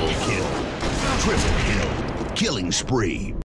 Double kill. Triple kill. Killing spree.